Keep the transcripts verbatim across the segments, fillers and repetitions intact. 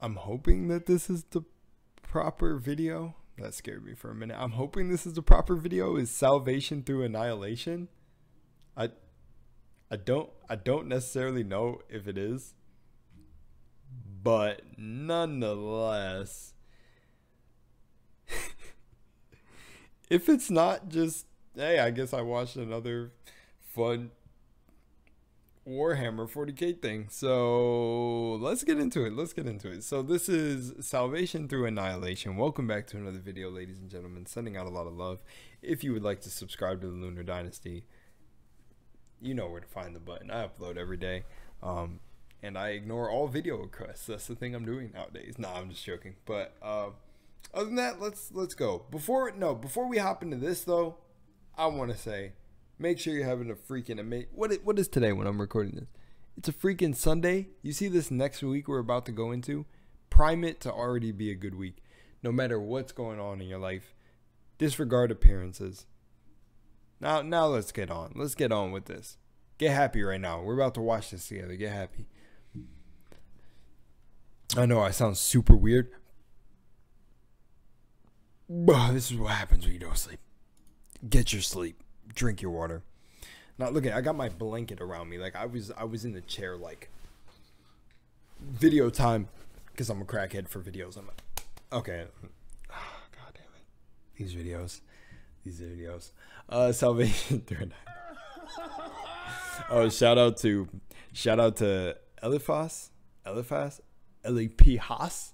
I'm hoping that this is the proper video. That scared me for a minute. I'm hoping this is the proper video. Is Salvation Through Annihilation? I, I don't, I don't necessarily know if it is, but nonetheless, if it's not, just hey, I guess I watched another fun Warhammer forty K thing. So let's get into it. Let's get into it. So this is Salvation Through Annihilation. Welcome back to another video, ladies and gentlemen. Sending out a lot of love. If you would like to subscribe to the Lunar Dynasty, you know where to find the button. I upload every day, um, and I ignore all video requests. That's the thing I'm doing nowadays. Nah, I'm just joking. But uh, other than that, let's let's go. Before no, before we hop into this though, I want to say, make sure you're having a freaking amazing... What, what is today when I'm recording this? It's a freaking Sunday. You see this next week we're about to go into? Prime it to already be a good week. No matter what's going on in your life, disregard appearances. Now, now let's get on. Let's get on with this. Get happy right now. We're about to watch this together. Get happy. I know I sound super weird. But this is what happens when you don't sleep. Get your sleep. Drink your water. Now look at, I got my blanket around me. Like I was, I was in the chair. Like video time, because I'm a crackhead for videos. I'm a, okay. Oh, God damn it! These videos, these videos. Uh, Salvation Through Annihilation. Oh, shout out to, shout out to Eliphas, Eliphas, Eliphas.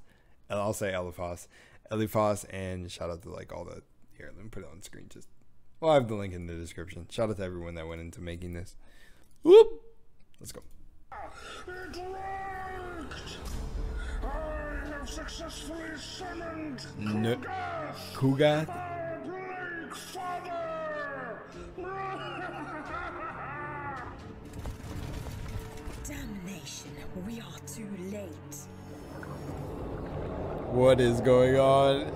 I'll say Eliphas, Eliphas, and shout out to like all the. Here, let me put it on the screen just. Well, I have the link in the description. Shout out to everyone that went into making this. Whoop! Let's go. It worked! I have successfully summoned Ku'gath! Ku'gath? Our Blake Father! Damnation, we are too late. What is going on?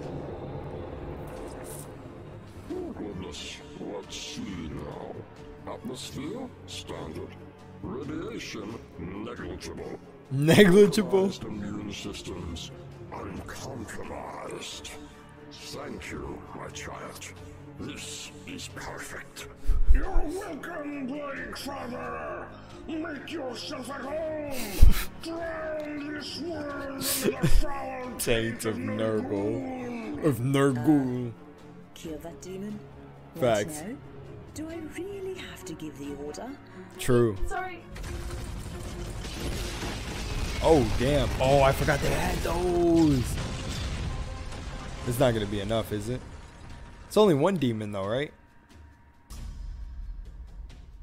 Let's see now. Atmosphere standard. Radiation negligible. Negligible. Immune systems uncompromised. Thank you, my child. This is perfect. You're welcome, Blake Father. Make yourself at home. Drown this world in the foul taint of Nurgle. Of Nurgle. Kill that demon. Facts. No. Do I really have to give the order? True. Sorry. Oh damn. Oh, I forgot they had those. It's not gonna be enough, is it? It's only one demon though, right?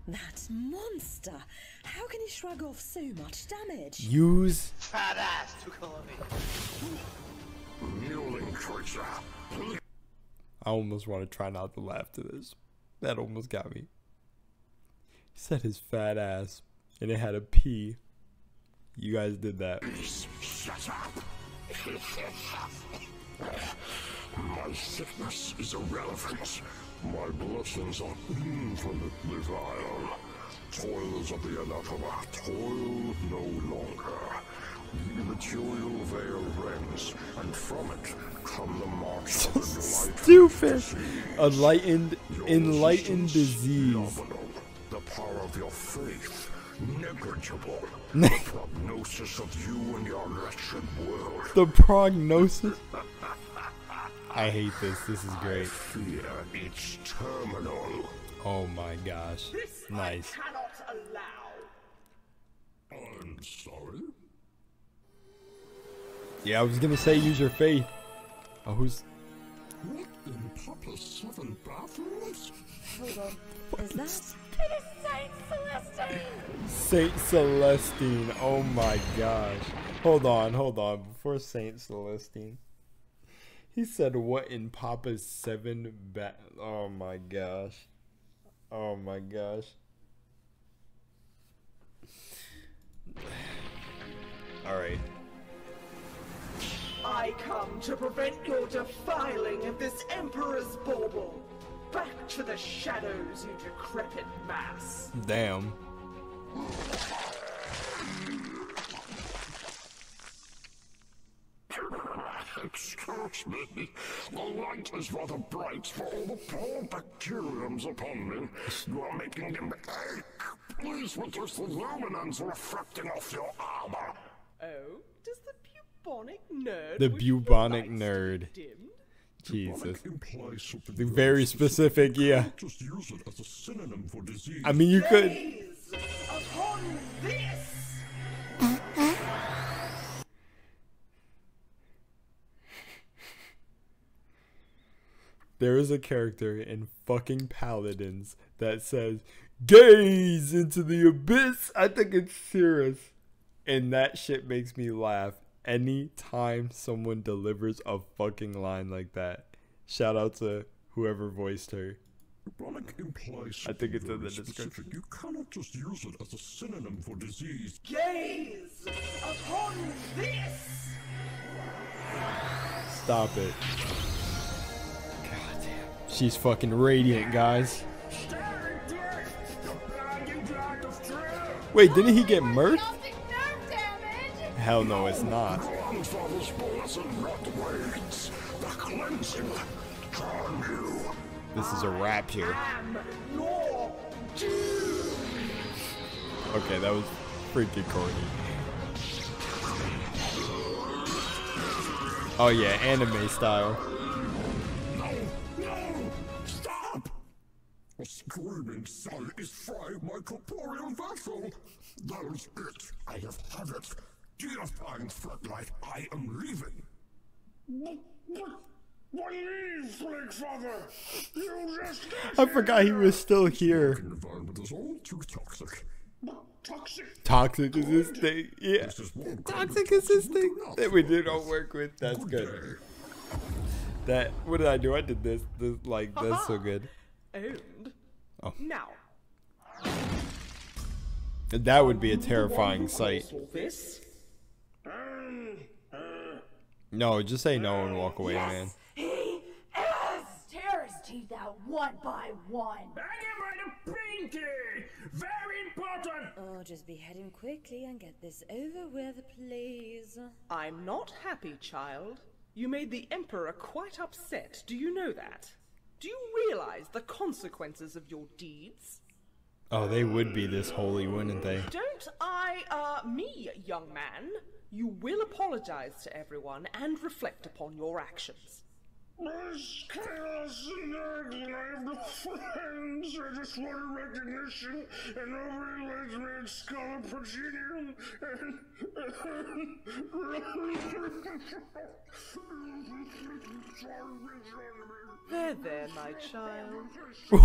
That monster. How can he shrug off so much damage? Use fat ass to call me. Mewling creature. I almost want to try not to laugh to this. That almost got me. He said his fat ass, and it had a P. You guys did that. Shut up. My sickness is irrelevant. My blessings are infinitely vile. Toils of the anathema toil no longer. The material veil rends, and from it come the marks of the stupid enlightened enlightened disease. The power of your faith negligible. The prognosis of you and your wretched world. The prognosis. I hate this. This is great. I fear it's terminal. Oh my gosh! This nice. I cannot allow. I'm sorry. Yeah, I was gonna say use your faith. Oh, who's... What in Papa's seven bathrooms? Hold on. What is that? It is Saint Celestine! Saint Celestine. Oh my gosh. Hold on, hold on. Before Saint Celestine. He said what in Papa's seven bat... Oh my gosh. Oh my gosh. Alright. I come to prevent your defiling of this Emperor's bauble. Back to the shadows, you decrepit mass. Damn. touch me. The light is rather bright for all the poor bacteriums upon me. You are making them ache. Please reduce the luminance refracting off your armor. Oh, does the bubonic nerd... The bubonic nerd. Jesus. The very specific, yeah. Just use it as a synonym for disease. I mean, you could... Upon this. There is a character in fucking Paladins that says, gaze into the abyss. I think it's serious. And that shit makes me laugh anytime someone delivers a fucking line like that. Shout out to whoever voiced her. Implies I think it's in the description. You cannot just use it as a synonym for disease. Gaze upon this. Stop it. God damn. She's fucking radiant, guys. Wait, didn't he get murked? Hell no, it's not. This is a wrap here. Okay, that was freaking corny. Oh yeah, anime style. A screaming sun is frying my corporeal vessel. That is it. I have had it. Dear fine Fredlight, I am leaving. But, but, what is, Link Father? You just... I forgot he was still here. The environment is all too toxic. Toxic. Toxic is his thing. Yeah. This is toxic is his thing that we did all work with. That's good. good. That. What did I do? I did this. This like that's uh-huh. so good. And oh. now that would be a terrifying sight. This? No, just say no and walk away, yes, man. He is! Tear his teeth out one by one. I am on a pinky! Very important! Oh, just behead him quickly and get this over with, please. I'm not happy, child. You made the Emperor quite upset. Do you know that? Do you realize the consequences of your deeds? Oh, they would be this holy, wouldn't they? Don't I, uh, me, young man? You will apologize to everyone and reflect upon your actions. Miss Chaos Nurgle, I have no friends. I just want a recognition, and nobody lets me at Scholar Progenium, and, and... There, there, my child.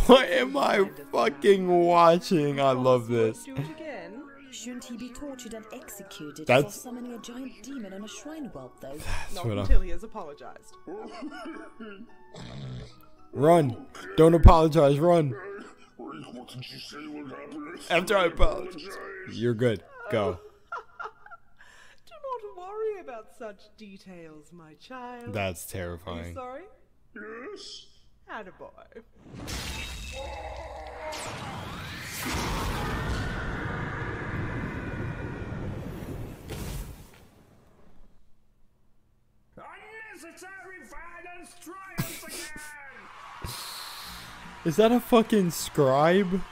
What am I fucking watching? I love this. Do it again. Shouldn't he be tortured and executed That's... for summoning a giant demon on a shrine world, though? That's Not until I'm... he has apologized. Run! Don't apologize, run! What did you say would happen? After I apologize. You're good. Go. Do not worry about such details, my child. That's terrifying. Are you sorry? Yes? Attaboy. Is that a fucking scribe?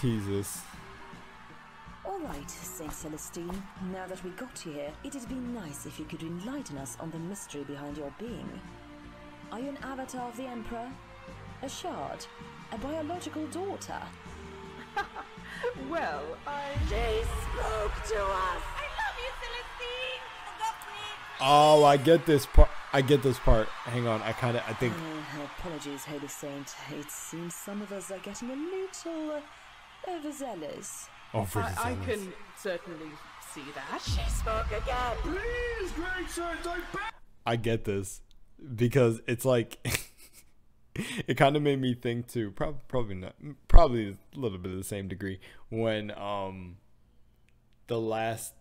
Jesus. Alright, Saint Celestine, now that we got you here, it'd be nice if you could enlighten us on the mystery behind your being. Are you an avatar of the Emperor? A shard? A biological daughter? Well, I... They spoke to us! I love you, Celestine! Oh, I get this part. I get this part. Hang on, I kind of, I think. Oh, apologies, Holy Saint. It seems some of us are getting a little overzealous. Overzealous. I, I can certainly see that. She spoke again. Please, great Saint, I beg. I get this because it's like it kind of made me think too. Probably, probably not. Probably a little bit of the same degree when um the last.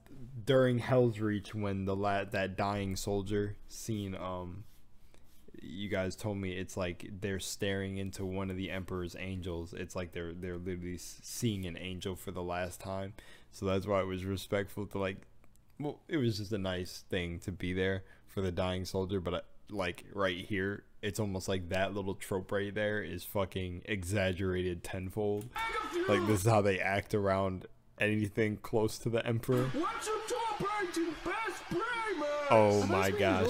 During Hell's Reach, when the la that dying soldier scene, um, you guys told me it's like they're staring into one of the Emperor's angels. It's like they're they're literally seeing an angel for the last time. So that's why it was respectful to like well, it was just a nice thing to be there for the dying soldier. But I, like right here, it's almost like that little trope right there is fucking exaggerated tenfold. Like, this is how they act around anything close to the emperor. What's your top rating best players? Oh my gosh.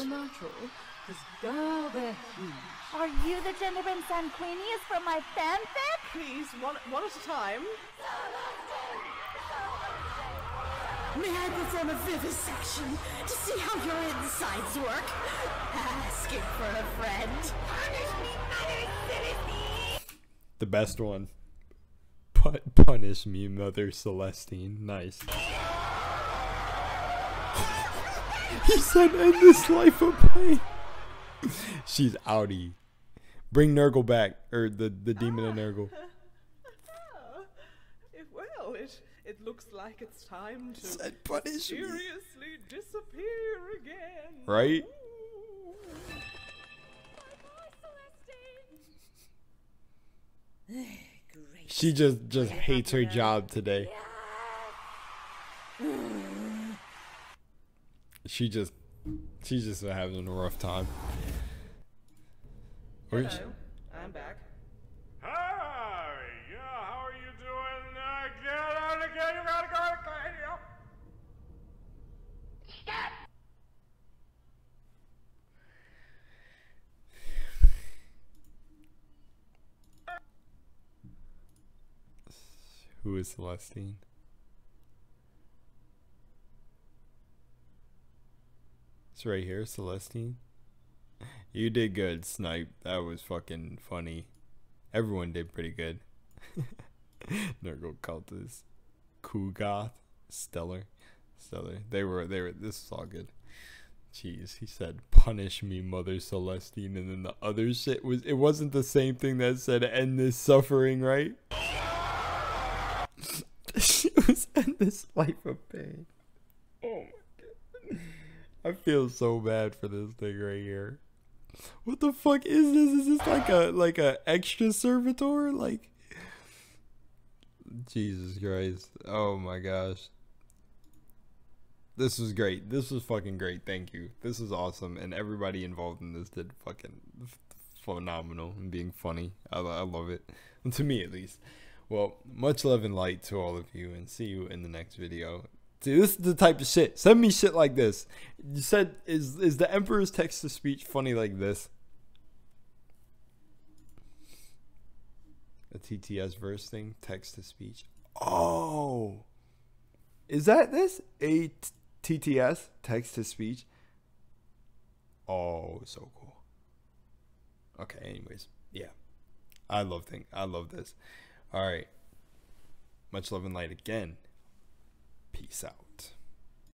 Are you the gentleman Sanguinius from my fanfic? Please, one, one at a time. May I perform a vivisection to see how your insides work? Asking for a friend. Punish me, mother, Celestine! The best one. But punish me, mother, Celestine. Nice. He said, end this life of pain. She's outie. Bring Nurgle back, or the, the demon ah. of Nurgle. Oh. Well, it... It looks like it's time to seriously disappear again. Right? She just just hates her job today. She just she's just having a rough time. Hello, I'm back. Who is Celestine? It's right here, Celestine. You did good, Snipe. That was fucking funny. Everyone did pretty good. Nurgle cultists, Ku'gath, Stellar, Stellar. They were, they were. This is all good. Jeez, he said, "Punish me, Mother Celestine," and then the other shit was. It wasn't the same thing that said, "End this suffering," right? It was end this life of pain. Oh my god. I feel so bad for this thing right here. What the fuck is this? Is this like a like a extra servitor? Like, Jesus Christ. Oh my gosh. This was great. This was fucking great. Thank you. This is awesome. And everybody involved in this did fucking phenomenal and being funny. I, I love it. To me, at least. Well, much love and light to all of you, and see you in the next video. See, this is the type of shit. Send me shit like this. You said, is, is the Emperor's text-to-speech funny like this? A T T S verse thing? Text-to-speech. Oh! Is that this? A T T S? Text-to-speech? Oh, so cool. Okay, anyways. Yeah. I love thing. I love this. All right. Much love and light again. Peace out.